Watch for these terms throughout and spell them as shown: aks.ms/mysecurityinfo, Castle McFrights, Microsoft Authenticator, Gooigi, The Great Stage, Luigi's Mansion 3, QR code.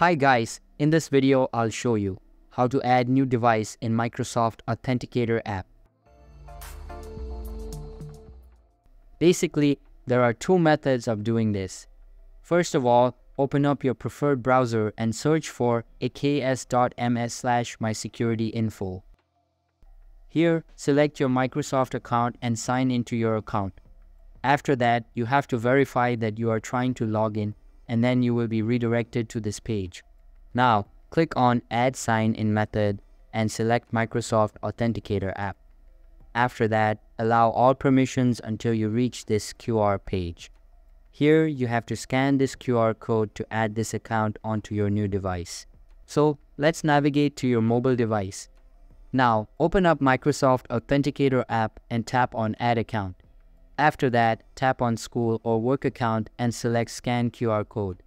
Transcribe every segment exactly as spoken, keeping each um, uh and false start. Hi guys, in this video I'll show you how to add new device in Microsoft Authenticator app. Basically, there are two methods of doing this. First of all, open up your preferred browser and search for A K S dot M S slash my security info. Here, select your Microsoft account and sign into your account. After that, you have to verify that you are trying to log in, and then you will be redirected to this page. Now, click on Add Sign-In Method and select Microsoft Authenticator app. After that, allow all permissions until you reach this Q R page. Here, you have to scan this Q R code to add this account onto your new device. So, let's navigate to your mobile device. Now, open up Microsoft Authenticator app and tap on Add Account. After that, tap on School or Work Account and select Scan Q R Code.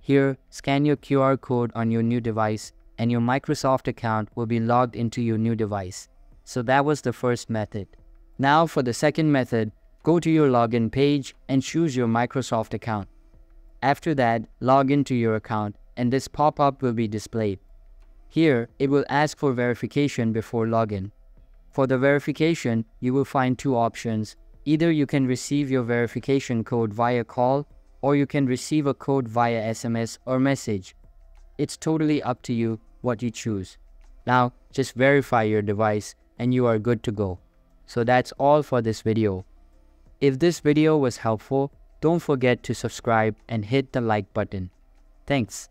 Here, scan your Q R code on your new device and your Microsoft account will be logged into your new device. So that was the first method. Now for the second method, go to your login page and choose your Microsoft account. After that, log into your account and this pop-up will be displayed. Here, it will ask for verification before login. For the verification, you will find two options. Either you can receive your verification code via call, or you can receive a code via S M S or message. It's totally up to you what you choose. Now, just verify your device and you are good to go. So that's all for this video. If this video was helpful, don't forget to subscribe and hit the like button. Thanks.